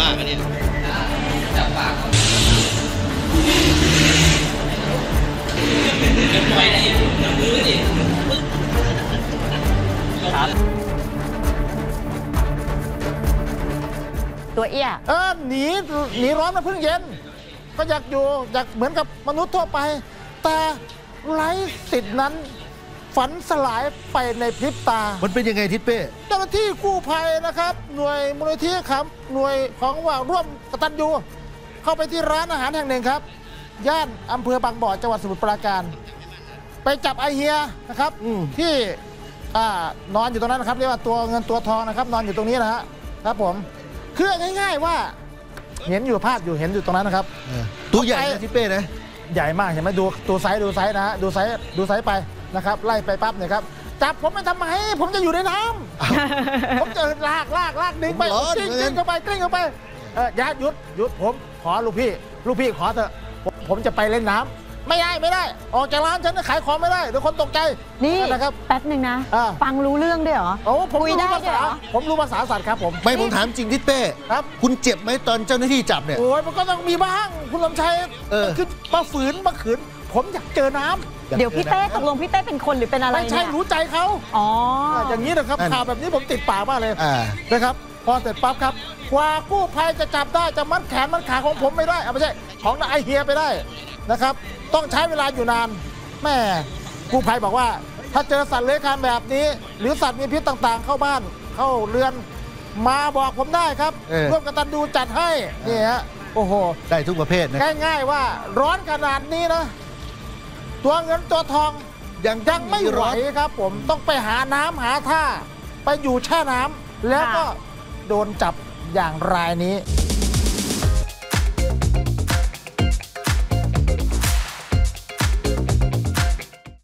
มากอันนี้จับปากจะปล่อยได้อีกน้ำมือดิตัวเอี้ยหนีร้อนมาพึ่งเย็นก็อยากอยู่อยากเหมือนกับมนุษย์ทั่วไปแต่ไร้สิทธินั้นฝันสลายไปในพริบตามันเป็นยังไงทิศเป้เจ้าหน้าที่กู้ภัยนะครับหน่วยมูลนิธิครับหน่วยของว่าร่วมกตัญญูเข้าไปที่ร้านอาหารแห่งหนึ่งครับย่านอำเภอบางบ่อจังหวัดสมุทรปราการไปจับไอเฮียนะครับที่นอนอยู่ตรงนั้นนะครับเรียกว่าตัวเงินตัวทองนะครับนอนอยู่ตรงนี้นะฮะครับผมคือง่ายๆว่าเห็นอยู่ภาพอยู่เห็นอยู่ตรงนั้นนะครับตัวใหญ่ทิศเป้นะใหญ่มากเห็นไหมดูตัวไซส์ดูไซส์นะฮะดูไซส์ดูไซส์ไปนะครับไล่ไปปั๊บเนี่ยครับจับผมไปทำไมผมจะอยู่ในน้ำผมจะลากดึงไปกลิ้งเข้าไปกลิ้งเข้าไปอย่าหยุดผมขอลูกพี่ขอเถอะผมจะไปเล่นน้ำไม่ได้ออกจากร้านฉันขายของไม่ได้เดี๋ยวคนตกใจนี่นะครับแป๊บหนึ่งนะฟังรู้เรื่องด้วยเหรอผมรู้ภาษาผมรู้ภาษาสัตว์ครับผมไม่ผมถามจริงทิศเป้ครับคุณเจ็บไหมตอนเจ้าหน้าที่จับเนี่ยโอ้ยมันก็ต้องมีบ้างคุณลำชัยคือมาฝืนผมอยากเจอน้ำเดี๋ยวพี่เต้ตกลงพี่เต้เป็นคนหรือเป็นอะไรไม่ใช่รู้ใจเขาอ๋ออย่างนี้นะครับข่าวแบบนี้ผมติดปากมากเลยนะครับพอเสร็จปั๊บครับกว่ากู้ภัยจะจับได้จะมัดแขนมัดขาของผมไม่ได้ไม่ใช่ของไอเฮียไปได้นะครับต้องใช้เวลาอยู่นานแม่กู้ภัยบอกว่าถ้าเจอสัตว์เลื้อยคลานแบบนี้หรือสัตว์มีพิษต่างๆเข้าบ้านเข้าเรือนมาบอกผมได้ครับร่วมกตัญญูจัดให้นี่ฮะโอ้โหได้ทุกประเภทนะง่ายๆว่าร้อนขนาดนี้นะตัวเงินตัวทองยังไม่ไหวครับผมต้องไปหาน้ำหาท่าไปอยู่แช่น้ำแล้วก็โดนจับอย่างรายนี้